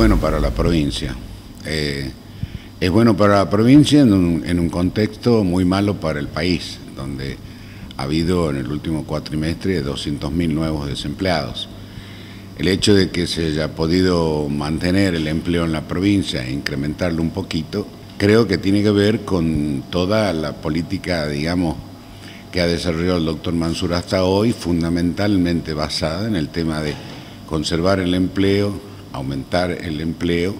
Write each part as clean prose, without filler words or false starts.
bueno para la provincia. Es bueno para la provincia en un contexto muy malo para el país, donde ha habido en el último cuatrimestre 200.000 nuevos desempleados. El hecho de que se haya podido mantener el empleo en la provincia e incrementarlo un poquito, creo que tiene que ver con toda la política, digamos, que ha desarrollado el doctor Mansur hasta hoy, fundamentalmente basada en el tema de conservar el empleo, aumentar el empleo,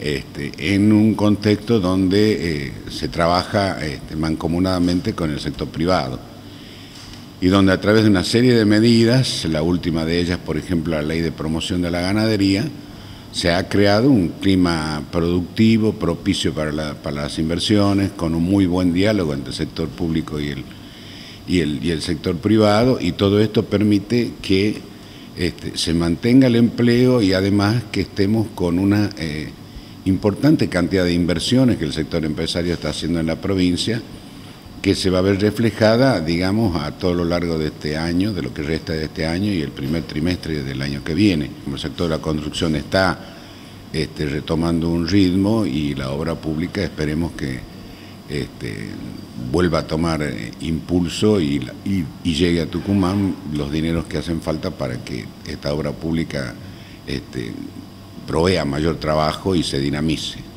en un contexto donde se trabaja mancomunadamente con el sector privado y donde a través de una serie de medidas, la última de ellas, por ejemplo, la Ley de Promoción de la Ganadería, se ha creado un clima productivo propicio para las inversiones, con un muy buen diálogo entre el sector público y el sector privado, y todo esto permite que se mantenga el empleo y además que estemos con una importante cantidad de inversiones que el sector empresario está haciendo en la provincia, que se va a ver reflejada, digamos, a todo lo largo de este año, de lo que resta de este año y el primer trimestre del año que viene. El sector de la construcción está retomando un ritmo y la obra pública esperemos que vuelva a tomar impulso y llegue a Tucumán los dineros que hacen falta para que esta obra pública provea mayor trabajo y se dinamice.